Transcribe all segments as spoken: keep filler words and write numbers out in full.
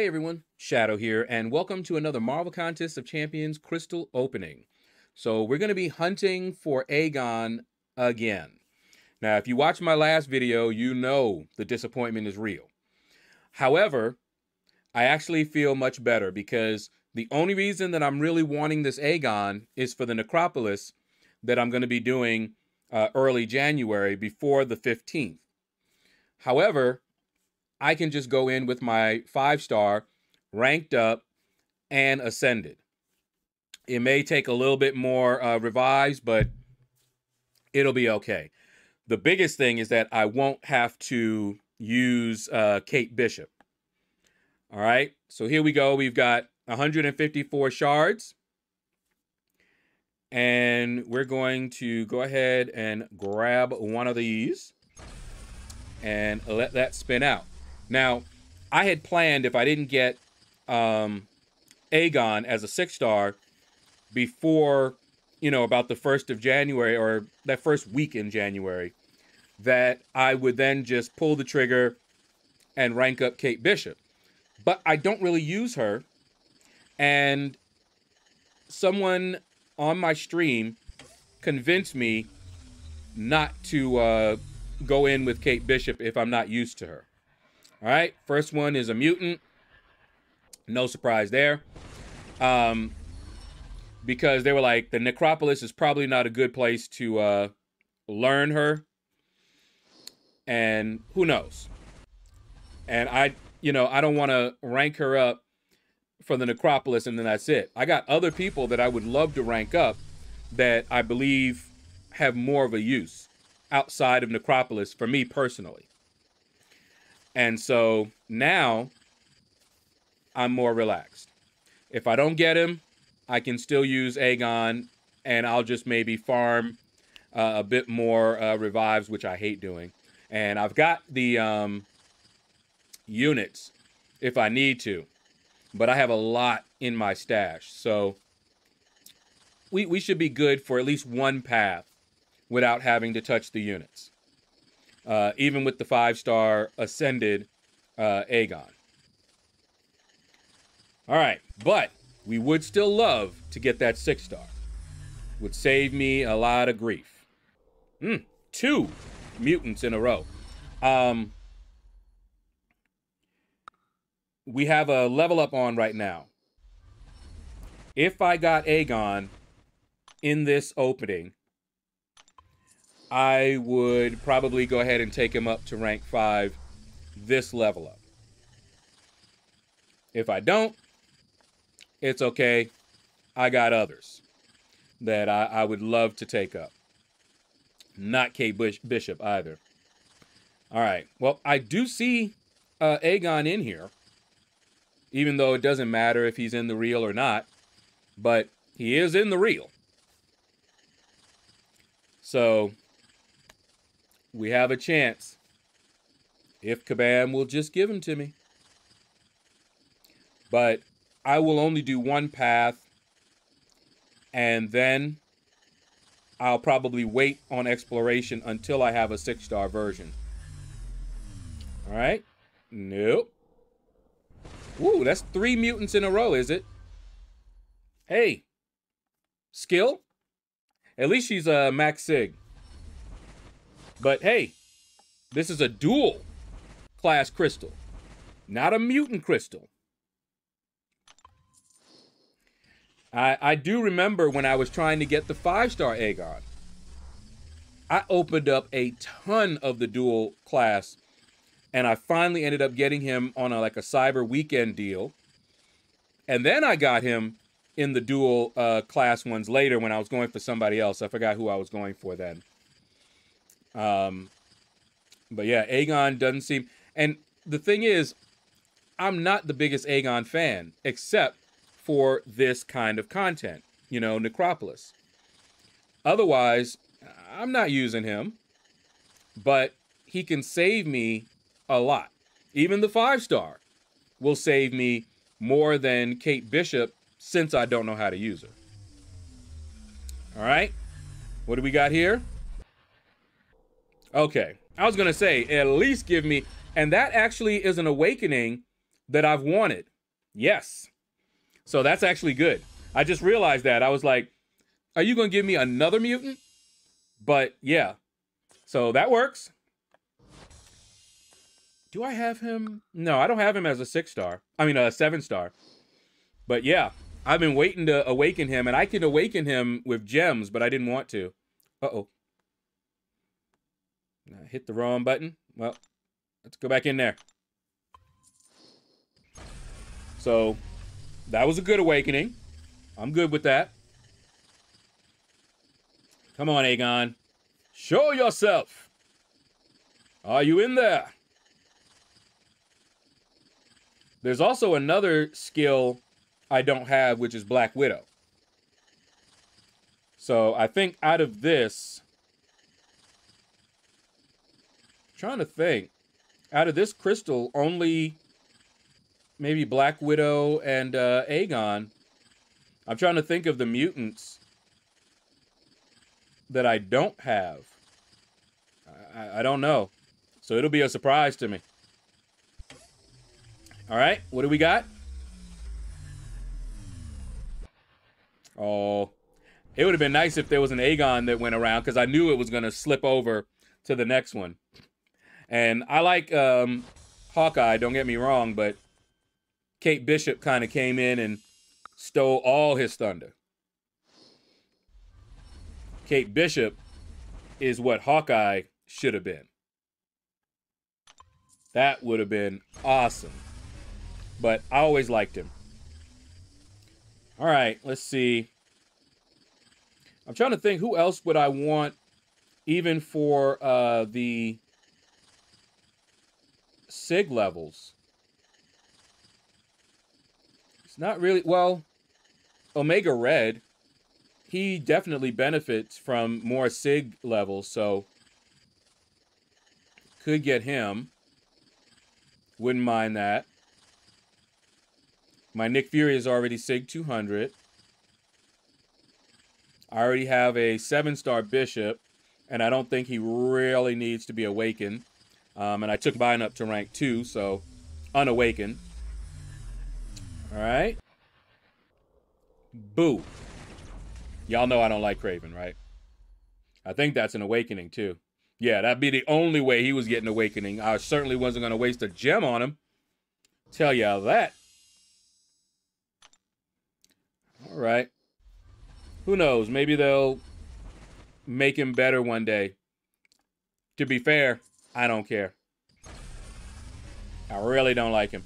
Hey everyone, Shadow here, and welcome to another Marvel Contest of Champions Crystal Opening. So we're going to be hunting for Aegon again. Now, if you watched my last video, you know the disappointment is real. However, I actually feel much better because the only reason that I'm really wanting this Aegon is for the Necropolis that I'm going to be doing uh, early January before the fifteenth. However, I can just go in with my five-star, ranked up, and ascended. It may take a little bit more uh, revives, but it'll be okay. The biggest thing is that I won't have to use uh, Kate Bishop. All right, so here we go. We've got one hundred fifty-four shards. And we're going to go ahead and grab one of these and let that spin out. Now, I had planned if I didn't get um, Aegon as a six-star before, you know, about the first of January or that first week in January, that I would then just pull the trigger and rank up Kate Bishop. But I don't really use her. And someone on my stream convinced me not to uh, go in with Kate Bishop if I'm not used to her. All right, first one is a mutant. No surprise there. Um, because they were like, the Necropolis is probably not a good place to uh, learn her. And who knows? And I, you know, I don't want to rank her up for the Necropolis and then that's it. I got other people that I would love to rank up that I believe have more of a use outside of Necropolis for me personally. And so now I'm more relaxed. If I don't get him, I can still use Aegon and I'll just maybe farm uh, a bit more uh, revives, which I hate doing. And I've got the um, units if I need to, but I have a lot in my stash. So we, we should be good for at least one path without having to touch the units. Uh, even with the five-star ascended uh, Aegon. All right, but we would still love to get that six-star. Would save me a lot of grief. Mm, two mutants in a row. Um, we have a level up on right now. If I got Aegon in this opening, I would probably go ahead and take him up to rank five this level up. If I don't, it's okay. I got others that I, I would love to take up. Not Kate Bishop either. All right. Well, I do see uh, Aegon in here, even though it doesn't matter if he's in the reel or not, but he is in the reel. So we have a chance if Kabam will just give him to me. But I will only do one path, and then I'll probably wait on exploration until I have a six-star version. All right. Nope. Ooh, that's three mutants in a row, is it? Hey. Skill? At least she's a uh, max sig. But hey, this is a dual class crystal, not a mutant crystal. I, I do remember when I was trying to get the five-star Aegon, I opened up a ton of the dual class, and I finally ended up getting him on a, like a cyber weekend deal. And then I got him in the dual uh, class ones later when I was going for somebody else. I forgot who I was going for then. Um, but yeah, Aegon doesn't seem... And the thing is, I'm not the biggest Aegon fan, except for this kind of content, you know, Necropolis. Otherwise, I'm not using him, but he can save me a lot. Even the five-star will save me more than Kate Bishop since I don't know how to use her. All right, what do we got here? Okay, I was gonna say, at least give me, and that actually is an awakening that I've wanted. Yes. So that's actually good. I just realized that. I was like, are you going to give me another mutant? But yeah. So that works. Do I have him? No, I don't have him as a six star. I mean, a seven star. But yeah, I've been waiting to awaken him, and I can awaken him with gems, but I didn't want to. Uh-oh. I hit the wrong button. Well, let's go back in there. So that was a good awakening. I'm good with that. Come on, Aegon. Show yourself. Are you in there? There's also another skill I don't have, which is Black Widow. So I think out of this, I'm trying to think, out of this crystal, only maybe Black Widow and uh, Aegon. I'm trying to think of the mutants that I don't have. I, I don't know. So it'll be a surprise to me. All right, what do we got? Oh, it would have been nice if there was an Aegon that went around, because I knew it was going to slip over to the next one. And I like um, Hawkeye, don't get me wrong, but Kate Bishop kind of came in and stole all his thunder. Kate Bishop is what Hawkeye should have been. That would have been awesome. But I always liked him. All right, let's see. I'm trying to think, who else would I want even for uh, the S I G levels? It's not really, well, Omega Red, he definitely benefits from more S I G levels, so could get him. Wouldn't mind that. My Nick Fury is already S I G two hundred. I already have a seven-star Bishop, and I don't think he really needs to be awakened. Um, and I took mine up to rank two, so unawakened. All right. Boo. Y'all know I don't like Kraven, right? I think that's an awakening, too. Yeah, that'd be the only way he was getting awakening. I certainly wasn't going to waste a gem on him. Tell y'all that. All right. Who knows? Maybe they'll make him better one day. To be fair, I don't care. I really don't like him.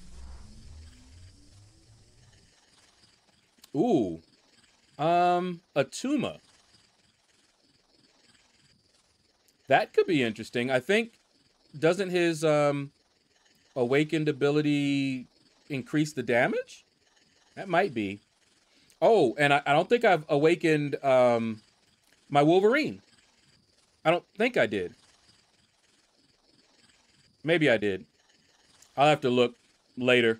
Ooh. Um, Atuma. That could be interesting. I think, doesn't his um, awakened ability increase the damage? That might be. Oh, and I, I don't think I've awakened um, my Wolverine. I don't think I did. Maybe I did. I'll have to look later,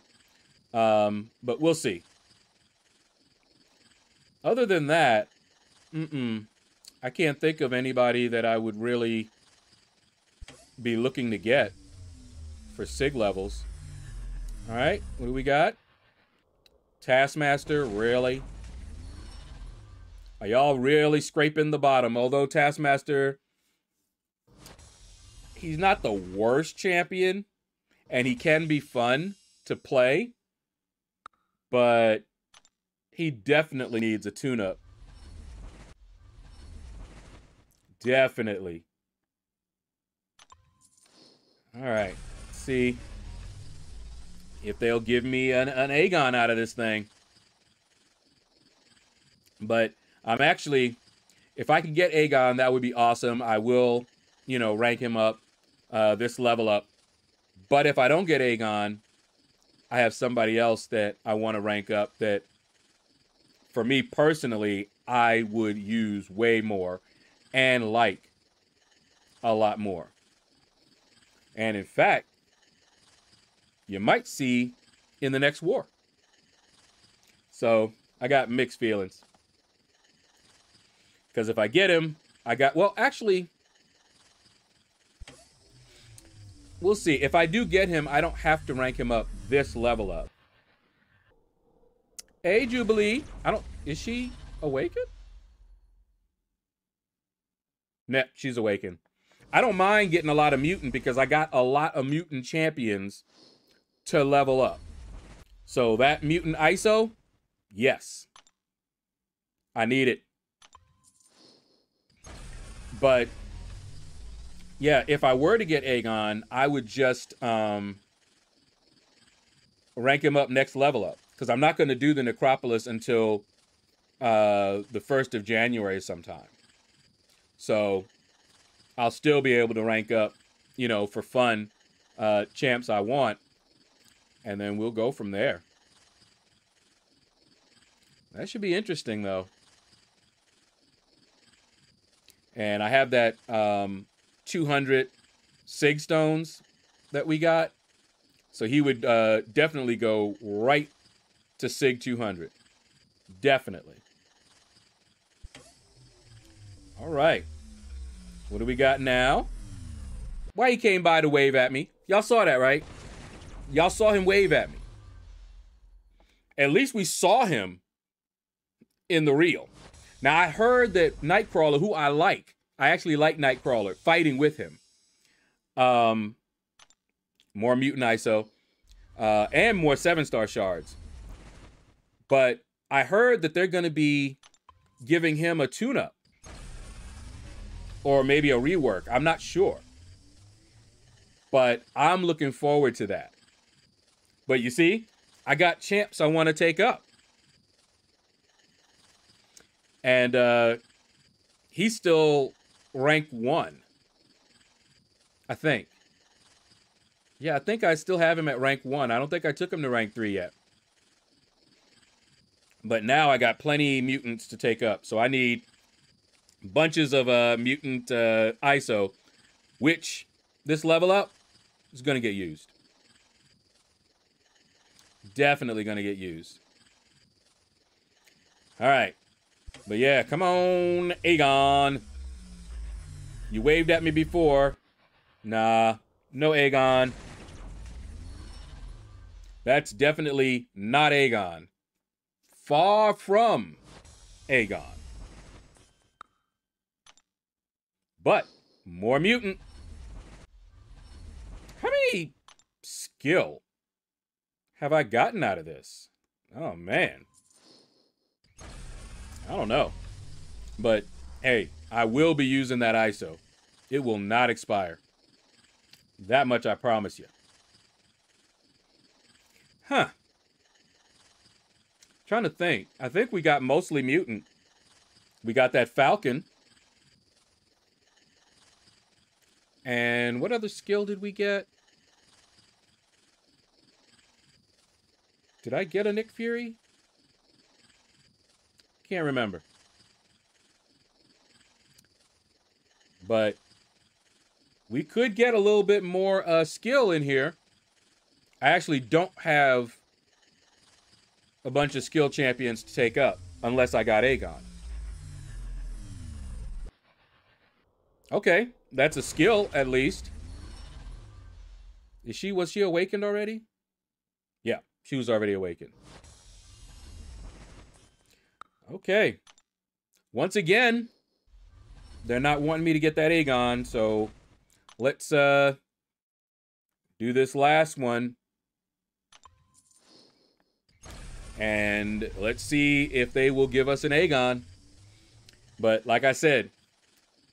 um, but we'll see. Other than that, mm-mm, I can't think of anybody that I would really be looking to get for S I G levels. All right, what do we got? Taskmaster, really? Are y'all really scraping the bottom? Although Taskmaster, he's not the worst champion, and he can be fun to play, but he definitely needs a tune-up. Definitely. All right, let's see if they'll give me an, an Aegon out of this thing. But I'm actually, if I could get Aegon, that would be awesome. I will, you know, rank him up, uh, this level up. But if I don't get Aegon, I have somebody else that I want to rank up that, for me personally, I would use way more and like a lot more. And in fact, you might see in the next war. So I got mixed feelings. Because if I get him, I got, well, actually, we'll see. If I do get him, I don't have to rank him up this level up. Hey, Jubilee. I don't... Is she awakened? Nah, she's awakened. I don't mind getting a lot of mutant because I got a lot of mutant champions to level up. So that mutant I S O, yes. I need it. But, yeah, if I were to get Aegon, I would just um, rank him up next level up. Because I'm not going to do the Necropolis until uh, the first of January sometime. So I'll still be able to rank up, you know, for fun, uh, champs I want. And then we'll go from there. That should be interesting, though. And I have that um, two hundred Sig Stones that we got. So he would uh, definitely go right to Sig two hundred. Definitely. All right. What do we got now? Why he came by to wave at me? Y'all saw that, right? Y'all saw him wave at me. At least we saw him in the reel. Now, I heard that Nightcrawler, who I like, I actually like Nightcrawler, fighting with him. Um, more mutant I S O uh, and more seven-star shards. But I heard that they're going to be giving him a tune-up or maybe a rework. I'm not sure. But I'm looking forward to that. But you see, I got champs I want to take up. And uh, he's still rank one, I think. Yeah, I think I still have him at rank one. I don't think I took him to rank three yet. But now I got plenty of mutants to take up. So I need bunches of uh, mutant uh, I S O, which this level up is going to get used. Definitely going to get used. All right. But yeah, come on, Aegon. You waved at me before. Nah, no Aegon. That's definitely not Aegon. Far from Aegon. But more mutant. How many skill have I gotten out of this? Oh, man. I don't know, but hey, I will be using that I S O. It will not expire. That much I promise you. Huh. Trying to think. I think we got mostly mutant. We got that Falcon. And what other skill did we get? Did I get a Nick Fury? Can't remember. But we could get a little bit more uh, skill in here. I actually don't have a bunch of skill champions to take up unless I got Aegon. Okay, that's a skill at least. Is she, was she awakened already? Yeah, she was already awakened. Okay. Once again, they're not wanting me to get that Aegon, so let's uh, do this last one. And let's see if they will give us an Aegon. But like I said,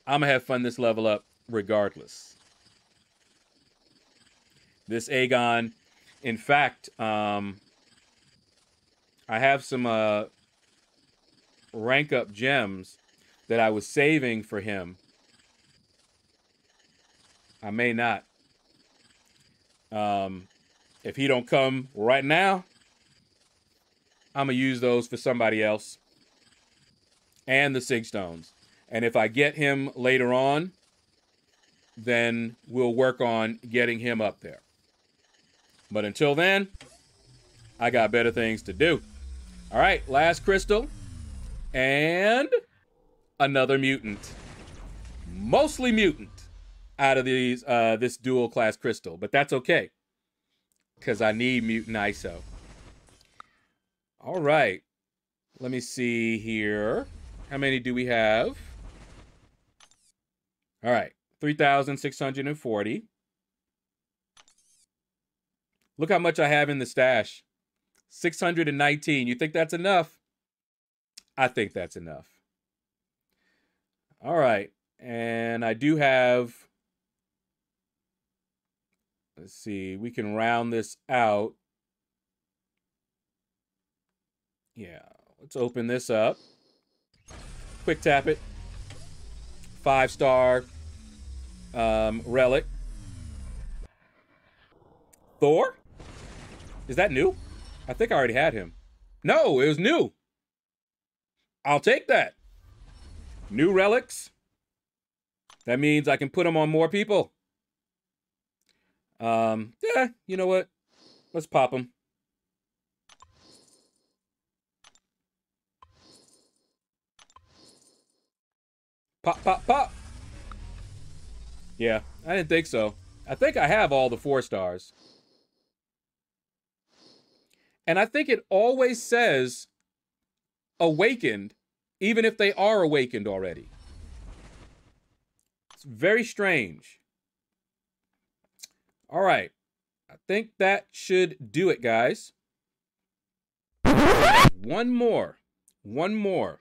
I'm going to have fun this level up regardless. This Aegon, in fact, um, I have some... Uh, rank up gems that I was saving for him. I may not. Um, if he don't come right now, I'm going to use those for somebody else. And the Sig Stones. And if I get him later on, then we'll work on getting him up there. But until then, I got better things to do. All right, last crystal. And another mutant. Mostly mutant out of these uh, this dual class crystal, but that's okay because I need mutant I S O. All right. Let me see here. How many do we have? All right. three thousand six hundred forty. Look how much I have in the stash. six hundred nineteen. You think that's enough? I think that's enough. All right. And I do have... Let's see. We can round this out. Yeah. Let's open this up. Quick tap it. Five star um, relic. Thor? Is that new? I think I already had him. No, it was new. I'll take that. New relics. That means I can put them on more people. Um, yeah, you know what? Let's pop them. Pop, pop, pop. Yeah, I didn't think so. I think I have all the four stars. And I think it always says awakened, even if they are awakened already. It's very strange. All right. I think that should do it, guys. One more. One more.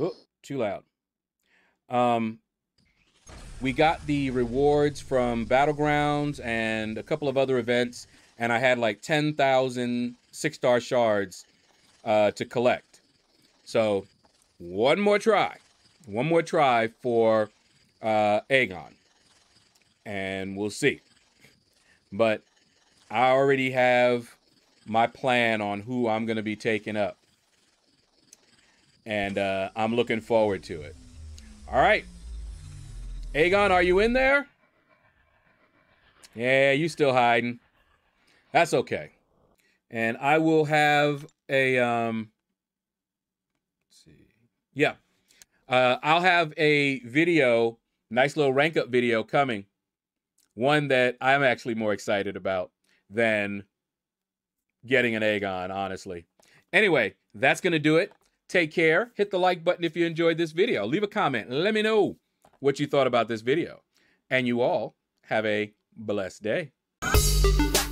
Oh, too loud. Um, we got the rewards from Battlegrounds and a couple of other events. And I had like ten thousand six-star shards uh, to collect. So one more try. One more try for uh, Aegon. And we'll see. But I already have my plan on who I'm going to be taking up. And uh, I'm looking forward to it. All right. Aegon, are you in there? Yeah, you still hiding. That's okay. And I will have a, um, let's see. Yeah. Uh, I'll have a video, nice little rank up video coming. One that I'm actually more excited about than getting an Aegon, honestly. Anyway, that's going to do it. Take care. Hit the like button if you enjoyed this video. Leave a comment. Let me know what you thought about this video. And you all have a blessed day.